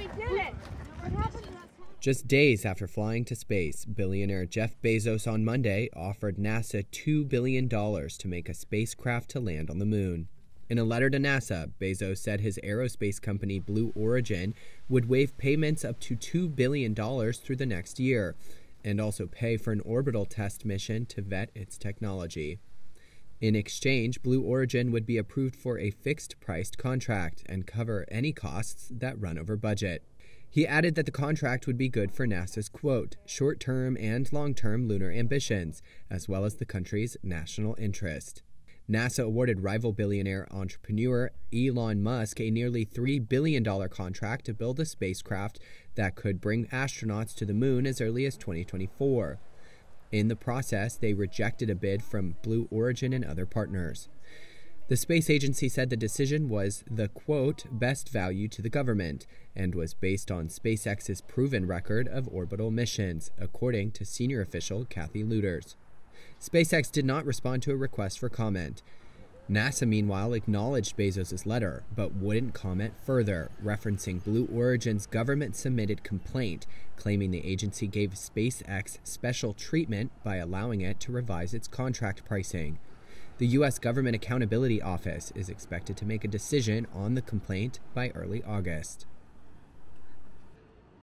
we did it! What happened to us? Just days after flying to space, billionaire Jeff Bezos on Monday offered NASA $2 billion to make a spacecraft to land on the moon. In a letter to NASA, Bezos said his aerospace company Blue Origin would waive payments up to $2 billion through the next year, and also pay for an orbital test mission to vet its technology. In exchange, Blue Origin would be approved for a fixed-priced contract and cover any costs that run over budget. He added that the contract would be good for NASA's, quote, short-term and long-term lunar ambitions, as well as the country's national interest. NASA awarded rival billionaire entrepreneur Elon Musk a nearly $3 billion contract to build a spacecraft that could bring astronauts to the moon as early as 2024. In the process, they rejected a bid from Blue Origin and other partners. The space agency said the decision was the, quote, best value to the government and was based on SpaceX's proven record of orbital missions, according to senior official Kathy Lueders. SpaceX did not respond to a request for comment. NASA, meanwhile, acknowledged Bezos' letter, but wouldn't comment further, referencing Blue Origin's government-submitted complaint, claiming the agency gave SpaceX special treatment by allowing it to revise its contract pricing. The U.S. Government Accountability Office is expected to make a decision on the complaint by early August.